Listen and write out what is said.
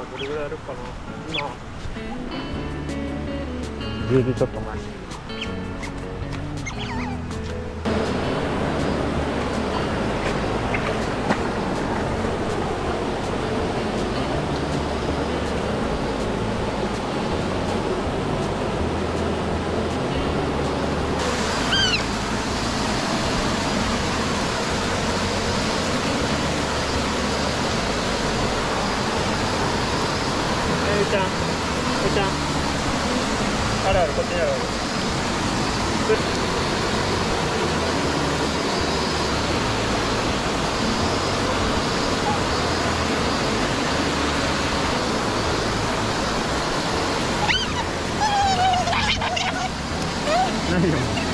あ、どれぐらいあるかな。今10時ちょっと前。あるある、こっちにある。何よ。